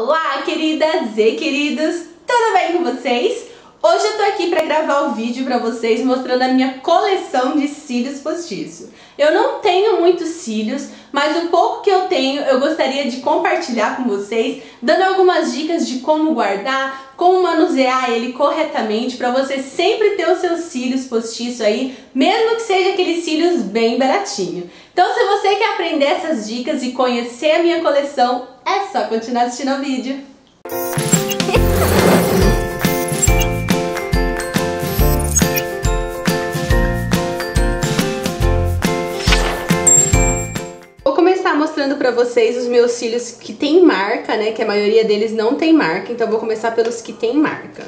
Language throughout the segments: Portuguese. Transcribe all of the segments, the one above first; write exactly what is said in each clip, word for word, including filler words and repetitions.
Olá, queridas e queridos, tudo bem com vocês? Hoje eu tô aqui pra gravar o vídeo pra vocês mostrando a minha coleção de cílios postiço. Eu não tenho muitos cílios, mas o pouco que eu tenho eu gostaria de compartilhar com vocês, dando algumas dicas de como guardar, como manusear ele corretamente pra você sempre ter os seus cílios postiço aí, mesmo que seja aqueles cílios bem baratinho. Então se você quer aprender essas dicas e conhecer a minha coleção, é só continuar assistindo o vídeo. Mostrando pra vocês os meus cílios que tem marca, né? Que a maioria deles não tem marca, então vou começar pelos que tem marca.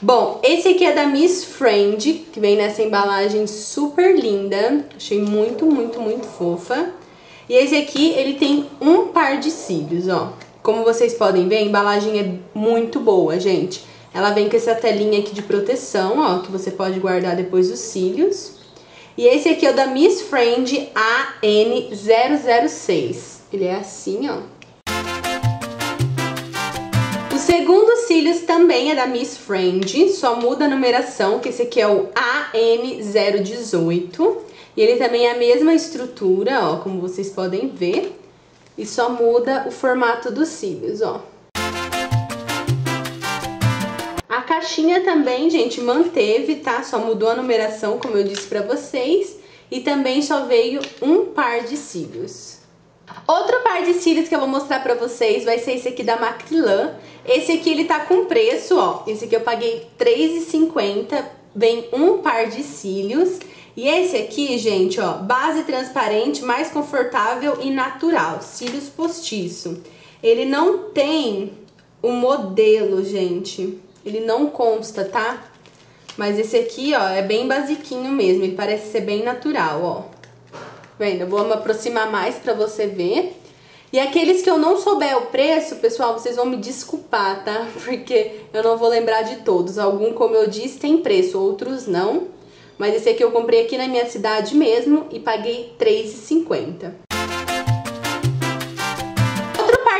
Bom, esse aqui é da Miss Frandy, que vem nessa embalagem super linda. Achei muito, muito, muito fofa. E esse aqui, ele tem um par de cílios, ó. Como vocês podem ver, a embalagem é muito boa, gente. Ela vem com essa telinha aqui de proteção, ó, que você pode guardar depois os cílios. E esse aqui é o da Miss Frandy A N zero zero seis. Ele é assim, ó. O segundo cílios também é da Miss Frandy, só muda a numeração, que esse aqui é o A N zero um oito. E ele também é a mesma estrutura, ó, como vocês podem ver. E só muda o formato dos cílios, ó. A caixinha também, gente, manteve, tá? Só mudou a numeração, como eu disse pra vocês. E também só veio um par de cílios. Outro par de cílios que eu vou mostrar pra vocês vai ser esse aqui da Macrilan. Esse aqui, ele tá com preço, ó. Esse aqui eu paguei três reais e cinquenta centavos, vem um par de cílios. E esse aqui, gente, ó, base transparente, mais confortável e natural. Cílios postiço. Ele não tem o modelo, gente. Ele não consta, tá? Mas esse aqui, ó, é bem basiquinho mesmo. Ele parece ser bem natural, ó. Tá vendo? Eu vou me aproximar mais pra você ver. E aqueles que eu não souber o preço, pessoal, vocês vão me desculpar, tá? Porque eu não vou lembrar de todos. Algum, como eu disse, tem preço, outros não. Mas esse aqui eu comprei aqui na minha cidade mesmo e paguei três reais e cinquenta centavos.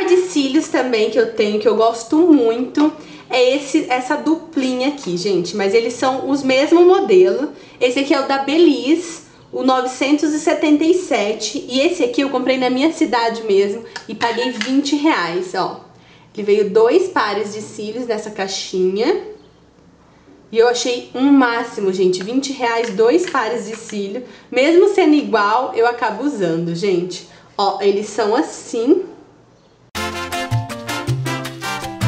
De cílios também que eu tenho, que eu gosto muito, é esse, essa duplinha aqui, gente, mas eles são os mesmos modelo. Esse aqui é o da Belliz, o novecentos e setenta e sete, e esse aqui eu comprei na minha cidade mesmo e paguei vinte reais, ó. Ele veio dois pares de cílios nessa caixinha e eu achei um máximo, gente, vinte reais, dois pares de cílio. Mesmo sendo igual, eu acabo usando, gente. Ó, eles são assim.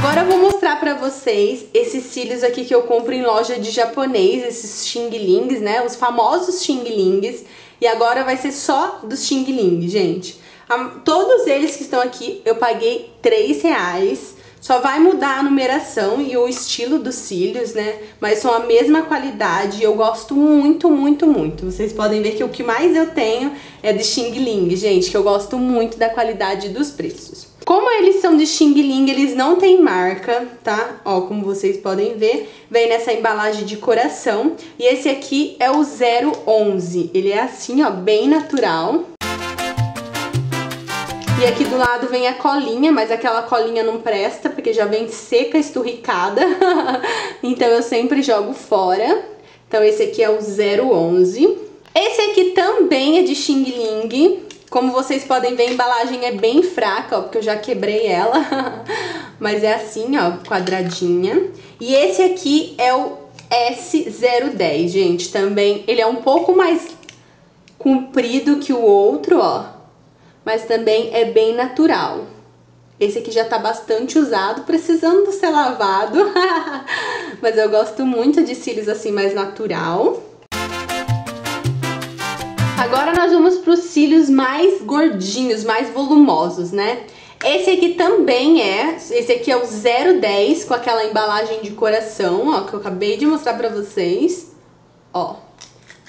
Agora eu vou mostrar pra vocês esses cílios aqui que eu compro em loja de japonês, esses Xing Lings, né? Os famosos Xing Lings. E agora vai ser só dos Xing Ling, gente. A, todos eles que estão aqui eu paguei três reais. Só vai mudar a numeração e o estilo dos cílios, né? Mas são a mesma qualidade e eu gosto muito, muito, muito. Vocês podem ver que o que mais eu tenho é de Xing Ling, gente, que eu gosto muito da qualidade dos preços. Como eles são de Xing Ling, eles não têm marca, tá? Ó, como vocês podem ver, vem nessa embalagem de coração. E esse aqui é o zero onze. Ele é assim, ó, bem natural. E aqui do lado vem a colinha, mas aquela colinha não presta, porque já vem seca, esturricada. Então eu sempre jogo fora. Então esse aqui é o zero onze. Esse aqui também é de Xing Ling. Como vocês podem ver, a embalagem é bem fraca, ó, porque eu já quebrei ela. Mas é assim, ó, quadradinha. E esse aqui é o S zero dez, gente, também. Ele é um pouco mais comprido que o outro, ó. Mas também é bem natural. Esse aqui já tá bastante usado, precisando ser lavado. Mas eu gosto muito de cílios assim, mais natural. Agora nós vamos para os cílios mais gordinhos, mais volumosos, né? Esse aqui também é, esse aqui é o zero dez, com aquela embalagem de coração, ó, que eu acabei de mostrar pra vocês. Ó,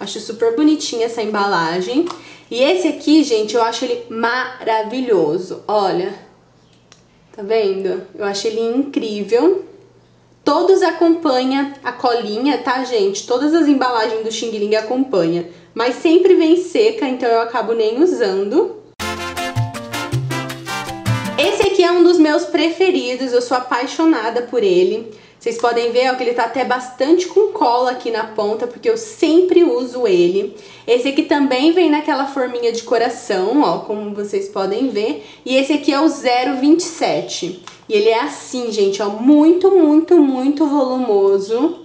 acho super bonitinha essa embalagem. E esse aqui, gente, eu acho ele maravilhoso, olha. Tá vendo? Eu acho ele incrível. Todos acompanham a colinha, tá, gente? Todas as embalagens do Xing Ling acompanham. Mas sempre vem seca, então eu acabo nem usando. Esse aqui é um dos meus preferidos, eu sou apaixonada por ele. Vocês podem ver ó, que ele tá até bastante com cola aqui na ponta, porque eu sempre uso ele. Esse aqui também vem naquela forminha de coração, ó, como vocês podem ver. E esse aqui é o zero vinte e sete. E ele é assim, gente, ó, muito, muito, muito volumoso.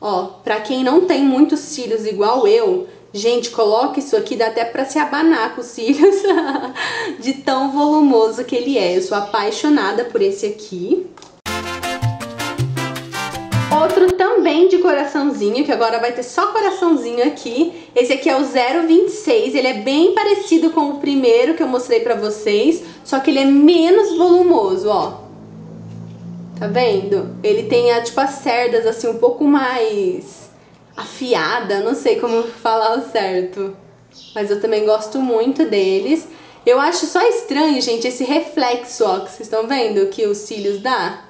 Ó, pra quem não tem muitos cílios igual eu, gente, coloca isso aqui, dá até pra se abanar com os cílios, de tão volumoso que ele é. Eu sou apaixonada por esse aqui. Outro também de coraçãozinho, que agora vai ter só coraçãozinho aqui. Esse aqui é o zero vinte e seis, ele é bem parecido com o primeiro que eu mostrei pra vocês, só que ele é menos volumoso, ó. Tá vendo? Ele tem, tipo, as cerdas, assim, um pouco mais afiada, não sei como falar o certo. Mas eu também gosto muito deles. Eu acho só estranho, gente, esse reflexo, ó, que vocês estão vendo que os cílios dá.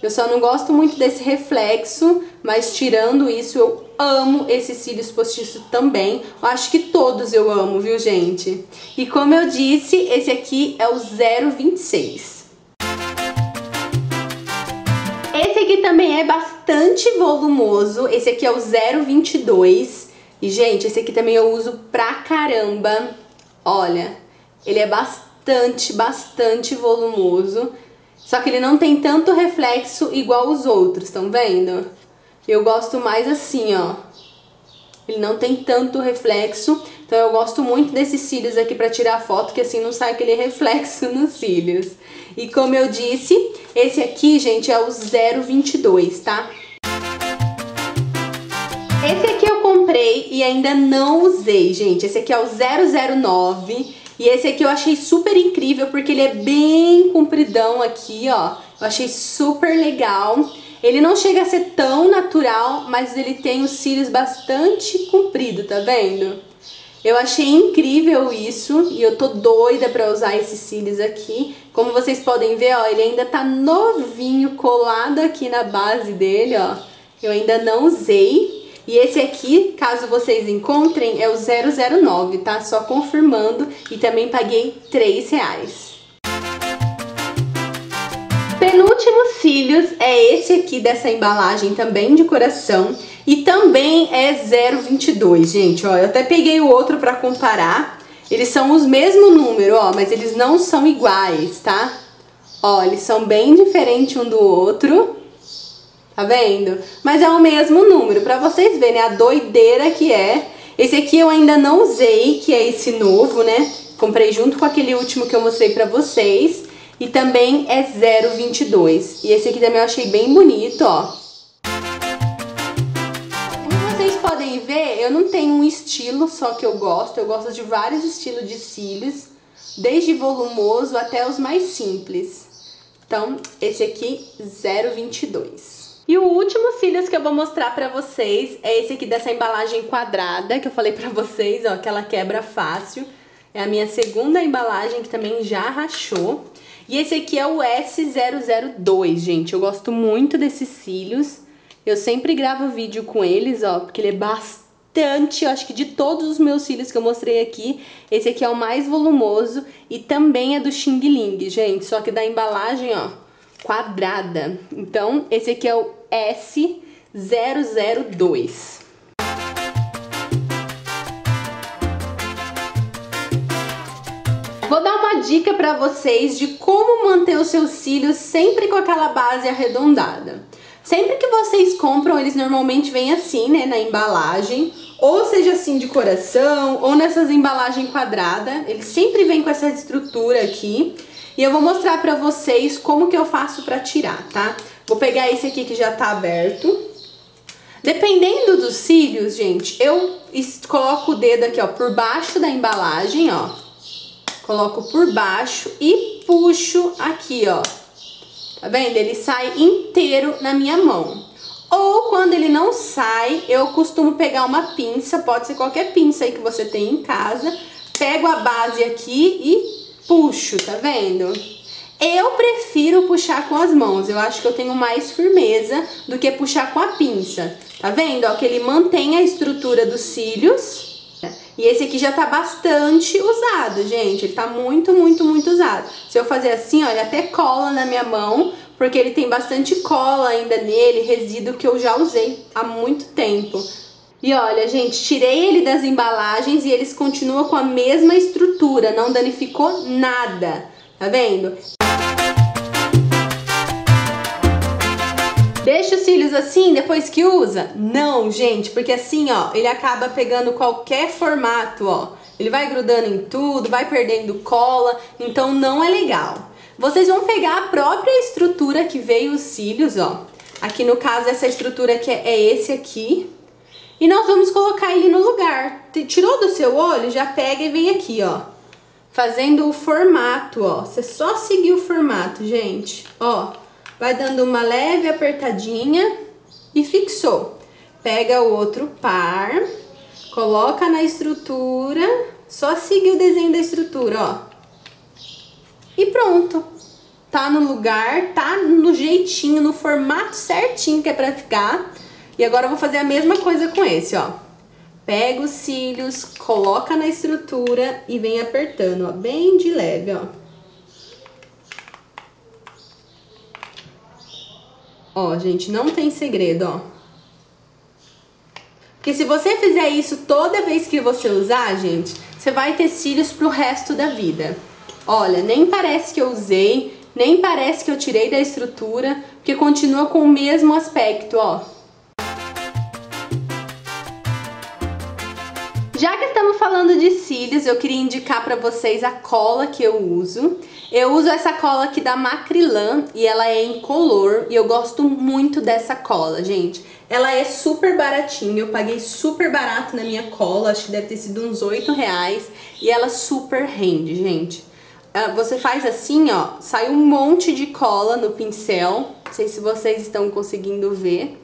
Eu só não gosto muito desse reflexo, mas tirando isso, eu amo esses cílios postiços também. Eu acho que todos eu amo, viu, gente? E como eu disse, esse aqui é o zero vinte e seis. Esse aqui também é bastante volumoso. Esse aqui é o zero vinte e dois. E, gente, esse aqui também eu uso pra caramba. Olha, ele é bastante, bastante volumoso. Só que ele não tem tanto reflexo igual os outros, estão vendo? Eu gosto mais assim, ó. Ele não tem tanto reflexo, então eu gosto muito desses cílios aqui pra tirar a foto, que assim não sai aquele reflexo nos cílios. E como eu disse, esse aqui, gente, é o zero vinte e dois, tá? Esse aqui eu comprei e ainda não usei, gente. Esse aqui é o zero zero nove. E esse aqui eu achei super incrível, porque ele é bem compridão aqui, ó. Eu achei super legal. Ele não chega a ser tão natural, mas ele tem os cílios bastante comprido, tá vendo? Eu achei incrível isso, e eu tô doida pra usar esses cílios aqui. Como vocês podem ver, ó, ele ainda tá novinho, colado aqui na base dele, ó. Eu ainda não usei. E esse aqui, caso vocês encontrem, é o zero zero nove, tá? Só confirmando, e também paguei três reais. Penúltimo cílios é esse aqui dessa embalagem, também de coração, e também é zero vinte e dois, gente, ó. Eu até peguei o outro pra comparar. Eles são os mesmos números, ó, mas eles não são iguais, tá? Ó, eles são bem diferentes um do outro. Tá vendo? Mas é o mesmo número, pra vocês verem a doideira que é. Esse aqui eu ainda não usei, que é esse novo, né? Comprei junto com aquele último que eu mostrei pra vocês. E também é zero vinte e dois. E esse aqui também eu achei bem bonito, ó. Como vocês podem ver, eu não tenho um estilo só que eu gosto. Eu gosto de vários estilos de cílios, desde volumoso até os mais simples. Então, esse aqui, zero vinte e dois. E o último cílios que eu vou mostrar pra vocês é esse aqui dessa embalagem quadrada, que eu falei pra vocês, ó, que ela quebra fácil. É a minha segunda embalagem, que também já rachou. E esse aqui é o S zero zero dois, gente. Eu gosto muito desses cílios. Eu sempre gravo vídeo com eles, ó, porque ele é bastante... Eu acho que de todos os meus cílios que eu mostrei aqui, esse aqui é o mais volumoso e também é do Xing Ling, gente. Só que da embalagem, ó, quadrada. Então, esse aqui é o S zero zero dois. Vou dar uma dica para vocês de como manter os seus cílios sempre com aquela base arredondada. Sempre que vocês compram, eles normalmente vêm assim, né, na embalagem, ou seja, assim de coração, ou nessas embalagens quadradas. Eles sempre vêm com essa estrutura aqui. E eu vou mostrar pra vocês como que eu faço pra tirar, tá? Vou pegar esse aqui que já tá aberto. Dependendo dos cílios, gente, eu coloco o dedo aqui, ó, por baixo da embalagem, ó. Coloco por baixo e puxo aqui, ó. Tá vendo? Ele sai inteiro na minha mão. Ou quando ele não sai, eu costumo pegar uma pinça, pode ser qualquer pinça aí que você tem em casa. Pego a base aqui e puxo, tá vendo? Eu prefiro puxar com as mãos, eu acho que eu tenho mais firmeza do que puxar com a pinça, tá vendo? Ó, que ele mantém a estrutura dos cílios. E esse aqui já tá bastante usado, gente. Ele tá muito, muito, muito usado. Se eu fazer assim, ó, ele até cola na minha mão, porque ele tem bastante cola ainda nele, resíduo que eu já usei há muito tempo. E olha, gente, tirei ele das embalagens e eles continuam com a mesma estrutura, não danificou nada, tá vendo? Deixa os cílios assim depois que usa? Não, gente, porque assim, ó, ele acaba pegando qualquer formato, ó. Ele vai grudando em tudo, vai perdendo cola, então não é legal. Vocês vão pegar a própria estrutura que veio os cílios, ó. Aqui no caso essa estrutura que é, é esse aqui. E nós vamos colocar ele no lugar. Tirou do seu olho, já pega e vem aqui, ó. Fazendo o formato, ó. Você só seguir o formato, gente. Ó, vai dando uma leve apertadinha e fixou. Pega o outro par, coloca na estrutura. Só seguir o desenho da estrutura, ó. E pronto. Tá no lugar, tá no jeitinho, no formato certinho que é pra ficar. E agora eu vou fazer a mesma coisa com esse, ó. Pega os cílios, coloca na estrutura e vem apertando, ó, bem de leve, ó. Ó, gente, não tem segredo, ó. Porque se você fizer isso toda vez que você usar, gente, você vai ter cílios pro resto da vida. Olha, nem parece que eu usei, nem parece que eu tirei da estrutura, porque continua com o mesmo aspecto, ó. Já que estamos falando de cílios, eu queria indicar para vocês a cola que eu uso. Eu uso essa cola aqui da Macrilan e ela é incolor e eu gosto muito dessa cola, gente. Ela é super baratinha, eu paguei super barato na minha cola, acho que deve ter sido uns oito reais e ela super rende, gente. Você faz assim, ó, sai um monte de cola no pincel, não sei se vocês estão conseguindo ver,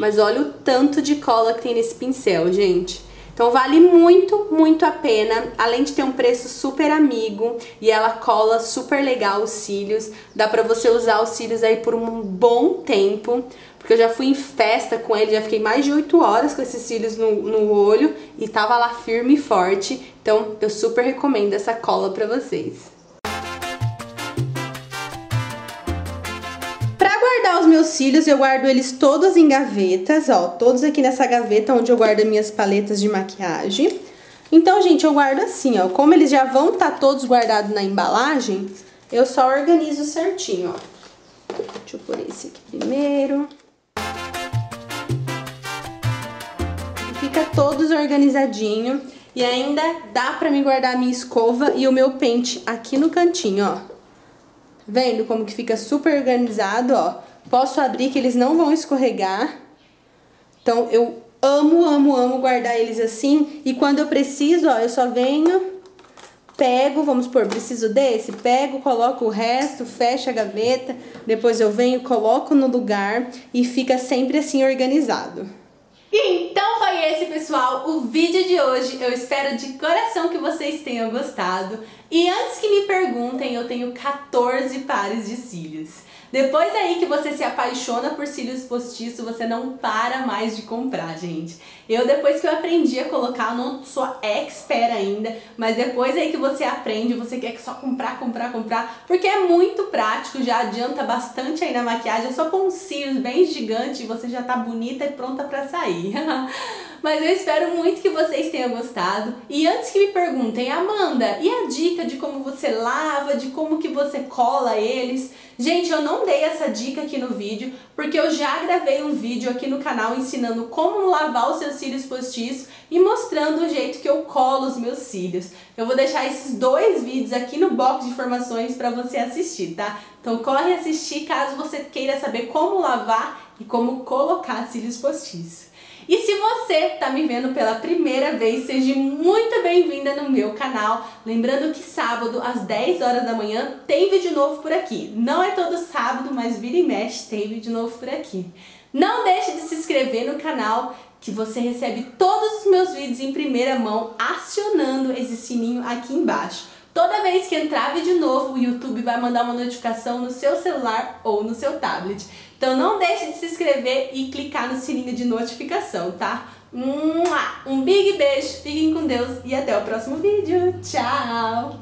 mas olha o tanto de cola que tem nesse pincel, gente. Então vale muito, muito a pena, além de ter um preço super amigo e ela cola super legal os cílios, dá pra você usar os cílios aí por um bom tempo, porque eu já fui em festa com ele, já fiquei mais de oito horas com esses cílios no, no olho e tava lá firme e forte, então eu super recomendo essa cola pra vocês. Meus cílios, eu guardo eles todos em gavetas, ó, todos aqui nessa gaveta onde eu guardo minhas paletas de maquiagem. Então, gente, eu guardo assim, ó, como eles já vão estar todos guardados na embalagem, eu só organizo certinho, ó. Deixa eu pôr esse aqui primeiro. Fica todos organizadinho e ainda dá pra me guardar a minha escova e o meu pente aqui no cantinho, ó. Vendo como que fica super organizado, ó. Posso abrir que eles não vão escorregar. Então, eu amo, amo, amo guardar eles assim. E quando eu preciso, ó, eu só venho, pego, vamos supor, preciso desse, pego, coloco o resto, fecho a gaveta. Depois eu venho, coloco no lugar e fica sempre assim organizado. E então foi esse, pessoal, o vídeo de hoje. Eu espero de coração que vocês tenham gostado. E antes que me perguntem, eu tenho quatorze pares de cílios. Depois aí que você se apaixona por cílios postiços, você não para mais de comprar, gente. Eu, depois que eu aprendi a colocar, eu não sou expert ainda, mas depois aí que você aprende, você quer só comprar, comprar, comprar, porque é muito prático, já adianta bastante aí na maquiagem, é só pôr uns cílios bem gigantes e você já tá bonita e pronta pra sair. Mas eu espero muito que vocês tenham gostado. E antes que me perguntem, Amanda, e a dica de como você lava, de como que você cola eles? Gente, eu não dei essa dica aqui no vídeo, porque eu já gravei um vídeo aqui no canal ensinando como lavar os seus cílios postiços e mostrando o jeito que eu colo os meus cílios. Eu vou deixar esses dois vídeos aqui no box de informações para você assistir, tá? Então corre assistir caso você queira saber como lavar e como colocar cílios postiços. E se você tá me vendo pela primeira vez, seja muito bem-vinda no meu canal. Lembrando que sábado, às dez horas da manhã, tem vídeo novo por aqui. Não é todo sábado, mas vira e mexe, tem vídeo novo por aqui. Não deixe de se inscrever no canal, que você recebe todos os meus vídeos em primeira mão, acionando esse sininho aqui embaixo. Toda vez que entrar vídeo novo, o YouTube vai mandar uma notificação no seu celular ou no seu tablet. Então não deixe de se inscrever e clicar no sininho de notificação, tá? Um big beijo, fiquem com Deus e até o próximo vídeo. Tchau!